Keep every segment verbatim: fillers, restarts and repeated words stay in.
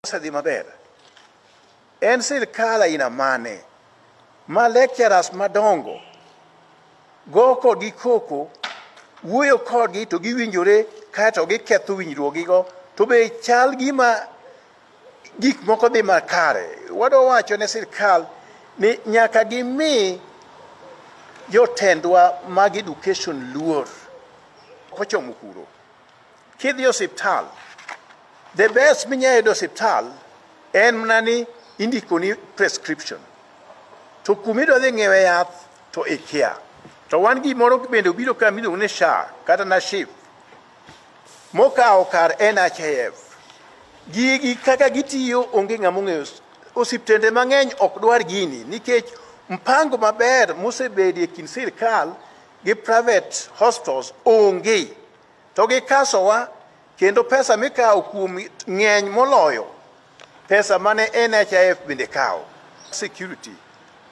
Di maber en sirkal aina mane ma lecturers madongo go kodgi koko wuoyo kodgi to giwinjore kato giketho winjruogigo to be chal gima gik moko dhi makare. Wado wacho ne sirkal ni nyaka gimi jotendwa mag education luor kochomo kuro kidhi osiptal. The best minya edo osiptal en mnani indiko ni prescription. To kumido dhi ng'ewe yath to ikia. To wan gimoro bende obiro ka miluongo ni S H A kata N H I F. Mokawo kar N H I F. Gigi kaka gitiyo onge ng'ama ong'eyo. Osiptende mang'eny ok dwar gini nikech mpango maber mosebedi e kind sirkal gi private hospitals onge. To gikasowa kendo pesa mikao kuom ng'eny moloyo pesa mane N H I F bende kawo. Security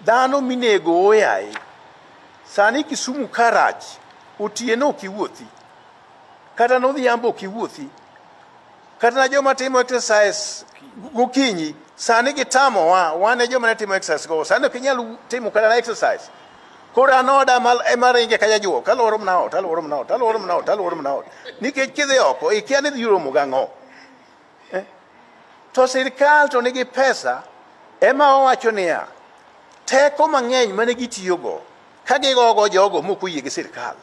dhano minego oyae sani Kisumu karach otieno kiwuothi kata nodhiambo kiwuothi kata na joma timo exercise gokinyi sani gitamo wa wane joma timo exercise go sani kinyal timo kata na exercise kora noda mal emaringe kajajuo kalorum naot alorum naot alorum naot alorum naot nikech kidhi oko ikiani dhi romo gang'o eh? To sirkal to nigi pesa ema owacho niya teko mang'eny mane gitiyogo ka gigogo jogo mokuyie gi sirkal.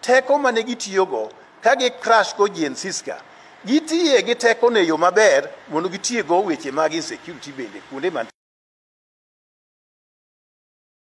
Teko mane gitiyogo ka gi crash go G N C S C A gitiye gi teko ne yo maber mondo gitiye go weche mag insecurity bende kuonde man